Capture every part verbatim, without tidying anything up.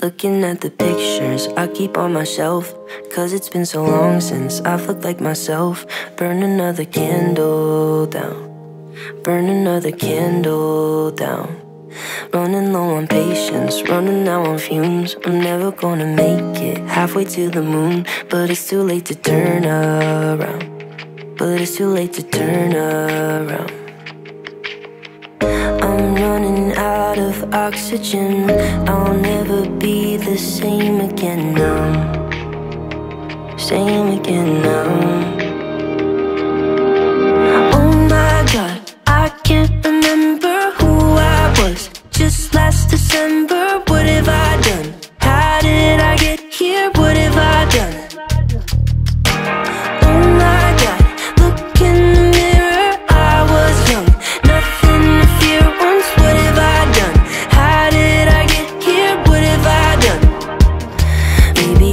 Looking at the pictures I keep on my shelf, cause it's been so long since I've looked like myself. Burn another candle down, burn another candle down. Running low on patience, running out on fumes. I'm never gonna make it halfway to the moon. But it's too late to turn around, but it's too late to turn around. I'm running out of oxygen, I'll never be the same again now, same again now. Oh my God, I can't remember who I was just last December. What have I done? How did I get here? What have I done?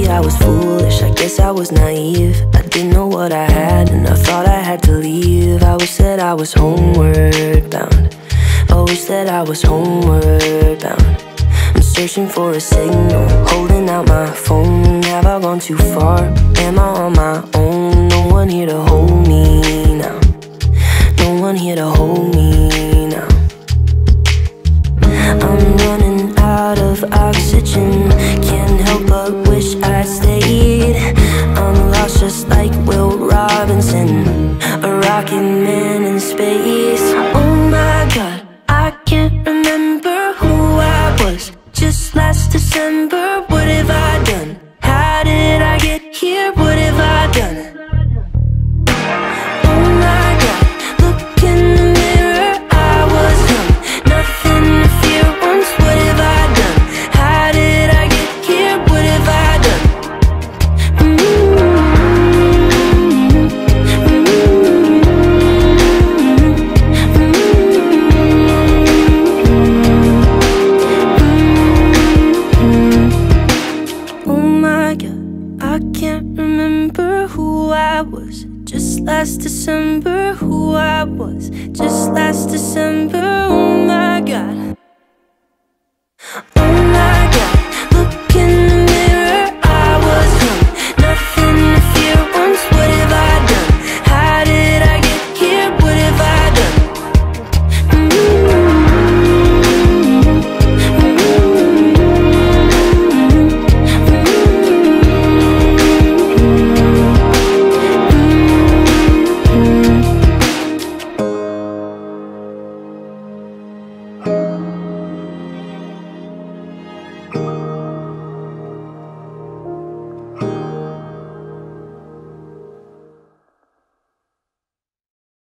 I was foolish, I guess I was naive. I didn't know what I had and I thought I had to leave. I always said I was homeward bound, always said I was homeward bound. I'm searching for a signal, holding out my phone. Have I gone too far? Am I on my own? No one here to hold me now, no one here to hold me now. I'm running out of oxygen, can't help but I stayed. I'm lost just like Will Robinson, a rocket man in space. Oh my God, I can't remember who I was just last December. What have I done? How did I get here? What have I done? Last December, who I was just last December. Oh my God.